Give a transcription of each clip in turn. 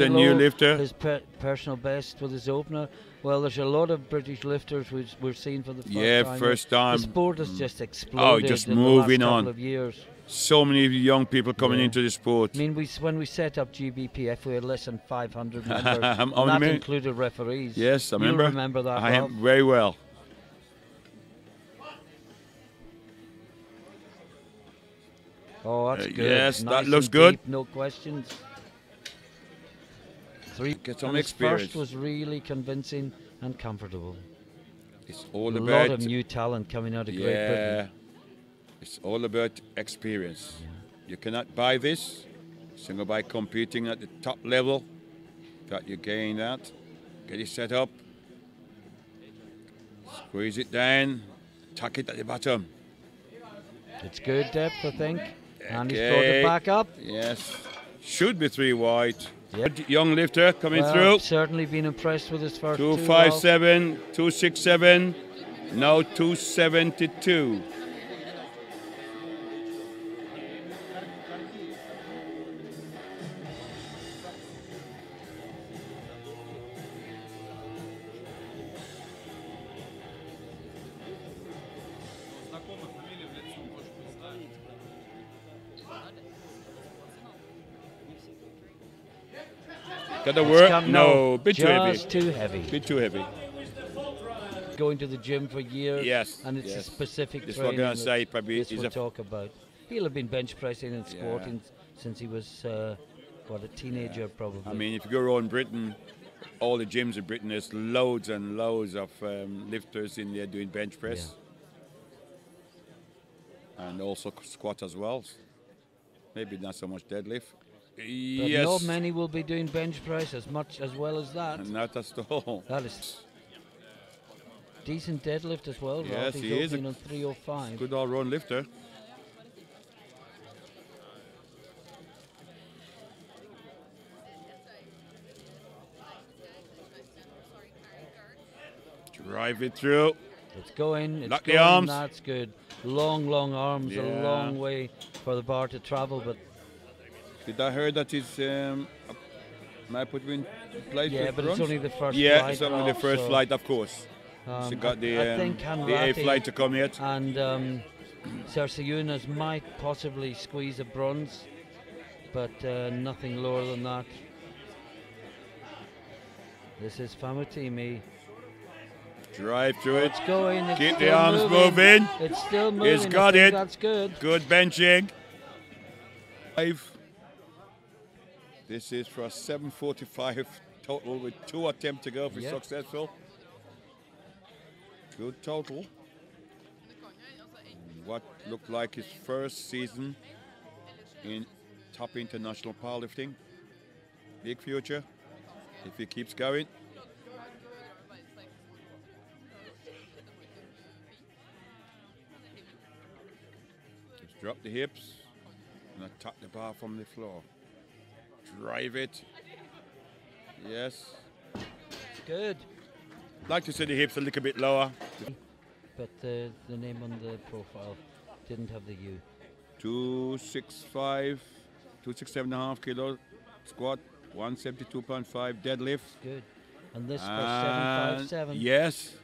The new lifter is personal best with his opener. Well, there's a lot of British lifters which we've seen for the first time. First time. The sport has just exploded. Oh, just in moving the last couple of years. So many young people coming into the sport. I mean, when we set up GBPF, we had less than 500 members, and that included referees. Yes, I remember. You remember that? I am very well. Oh, that's good. Yes, nice, that looks good. Deep, no questions. First was really convincing and comfortable. It's all about a lot of new talent coming out of Great Britain. It's all about experience. Yeah. You cannot buy this. Single by competing at the top level, that you gain that. Get it set up. Squeeze it down. Tuck it at the bottom. It's good depth, I think. Okay. And he's brought it back up. Yes. Should be three wide. Yep. Young lifter coming through. Certainly been impressed with his first 257, 267, now 272. Got the work? No, bit too heavy. Just too heavy. Bit too heavy. Going to the gym for years. Yes. And it's a specific training. This we'll talk about. He'll have been bench pressing and squatting since he was, a teenager probably. I mean, if you go around Britain, all the gyms in Britain, there's loads and loads of lifters in there doing bench press. Yeah. And also squat as well. Maybe not so much deadlift. But not many will be doing bench press as much as well as that. Not at all. That is decent deadlift as well. Yes, he is on 305. Good all-round lifter. Drive it through. It's going. It's Lock the arms. That's good. Long, long arms. A long way for the bar to travel, but. Did I hear that it's put in flight? Yeah, but it's only the first flight. Yeah, it's only the first flight, of course. So got the A flight to come yet. And Cerciunas might possibly squeeze a bronze, but nothing lower than that. This is Famutimi. Drive through it. It's going. It's Keep the arms moving. It's still moving. He's got it. That's good. Good benching. This is for a 745 total with 2 attempts to go if it's successful. Good total. What looked like his first season in top international powerlifting. Big future if he keeps going. Just drop the hips and attack the bar from the floor. Drive it. Yes. Good. I'd like to see the hips a little bit lower. But the name on the profile didn't have the U. 265, 267.5 kilo squat, 172.5 deadlift. Good. And this for 757. Yes.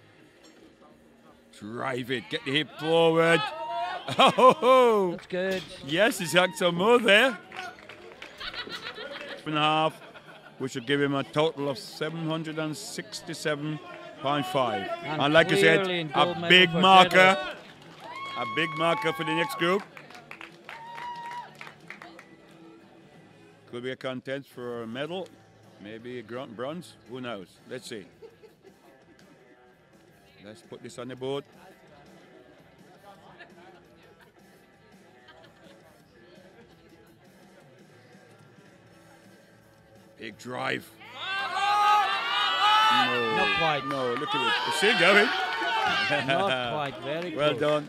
Drive it. Get the hip forward. Oh, that's good. Yes, he's got some more there. And a half, which would give him a total of 767.5. And like I said, a big marker, for the next group. Could be a contest for a medal, maybe a bronze. Who knows? Let's see. Let's put this on the board. Big drive. No. Not quite. No, look at it. It's still going. Not quite. Very good. Well done.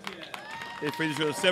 It finishes with